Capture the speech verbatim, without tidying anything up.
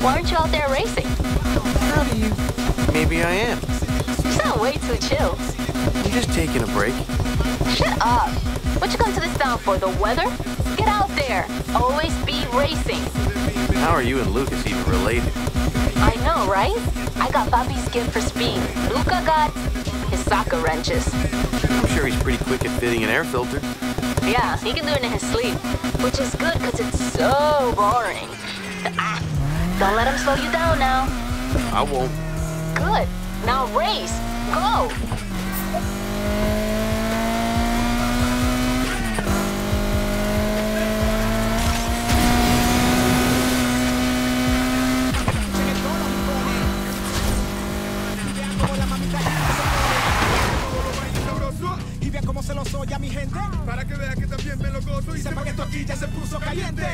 Why aren't you out there racing? How do you? Maybe I am. You sound way too chill. I'm just taking a break. Shut up. What you come to this town for, the weather? Get out there. Always be racing. How are you and Lucas even related? I know, right? I got Bobby's gift for speed. Luca got his soccer wrenches. I'm sure he's pretty quick at fitting an air filter. Yeah, he can do it in his sleep. Which is good because it's so boring. Ah, don't let him slow you down now. I won't. Good. Now race. Go. Y vean cómo se lo soy a mi gente, para que vean que también me lo gozo y sepa que esto aquí ya se puso caliente.